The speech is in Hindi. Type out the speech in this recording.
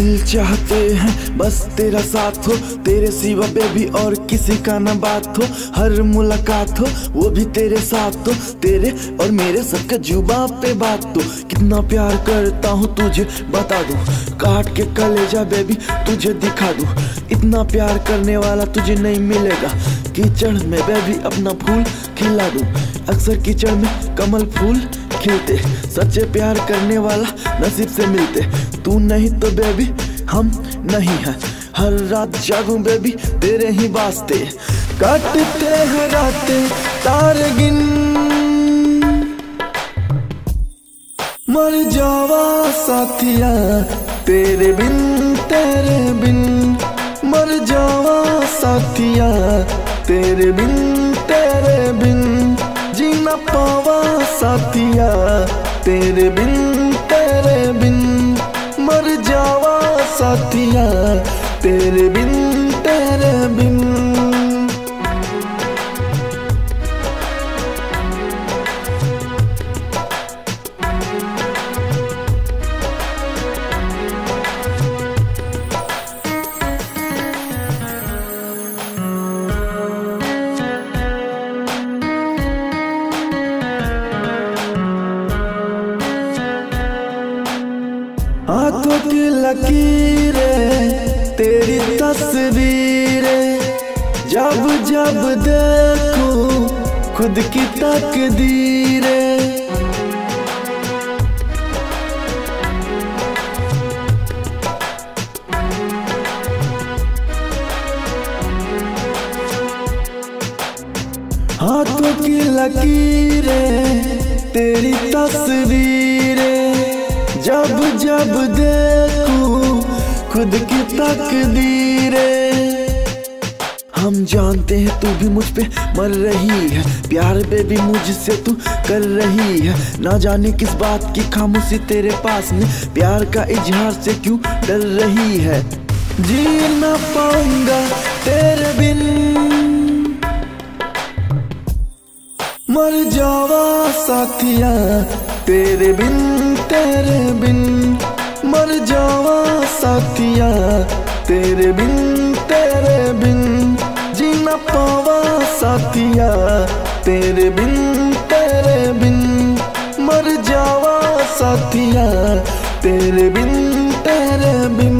यही चाहते हैं बस तेरा साथ हो, तेरे सिवा बेबी और किसी का ना बात हो। हर मुलाकात हो वो भी तेरे साथ हो, तेरे और मेरे सबके जुबा पे बात हो। कितना प्यार करता हूँ तुझे बता दूँ, काट के कलेजा बेबी तुझे दिखा दूँ। इतना प्यार करने वाला तुझे नहीं मिलेगा, कीचड़ में बेबी अपना फूल खिला दूँ। अक्सर कीचड़ में कमल फूल खिलते, सच्चे प्यार करने वाला नसीब से मिलते। तू नहीं तो बेबी हम नहीं है, हर रात जागूं बेबी तेरे ही वास्ते। काटते हैं रातें तारे गिन, मर जावा साथिया तेरे बिन, तेरे बिन। मर जावा साथिया तेरे बिन, तेरे बिन। जीना पावा साथिया तेरे बिन, तेरे बिन। मर जावा साथिया तेरे बिन, तेरे बिन। आंखों की लकीरें तेरी तस्वीरें, जब जब देखूं खुद की तकदीरें। हाथों की लकीरें तेरी तस्वीरें, जब जब देखूं खुद की तकदीरें। हम जानते हैं तू भी मुझ पे मर रही है, प्यार बेबी मुझसे तू कर रही है। ना जाने किस बात की खामोशी तेरे पास में, प्यार का इजहार से क्यों डर रही है। जी ना पाऊंगा तेरे बिन, मर जावा साथिया तेरे बिन, तेरे बिन। मर जावा साथिया तेरे बिन, तेरे बिन। जीना पावा साथिया तेरे बिन, तेरे बिन। मर जावा साथिया तेरे बिन, तेरे बिन।